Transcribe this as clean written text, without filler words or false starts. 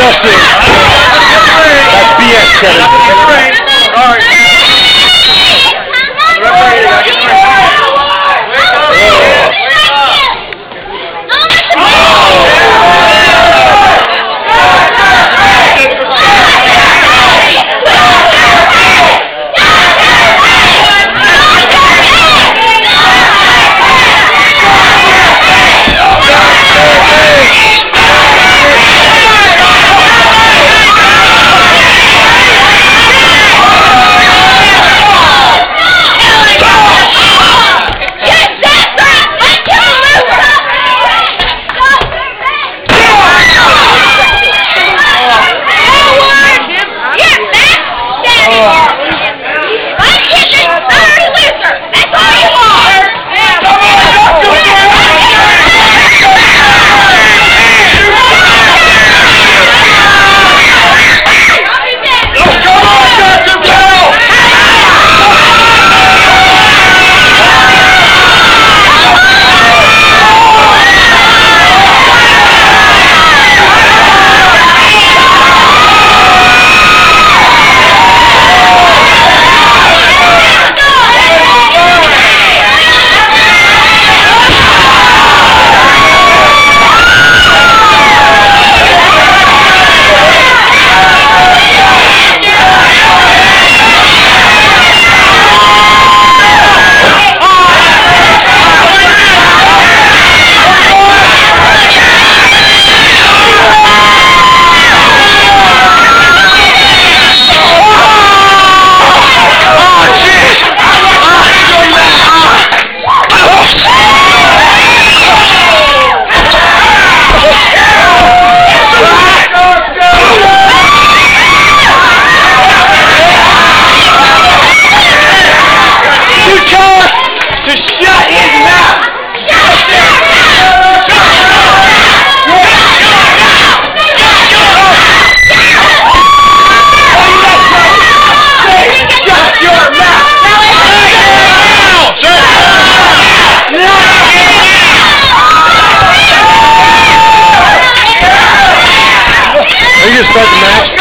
disgusting. That's BS, Kevin. Sorry. Start the match.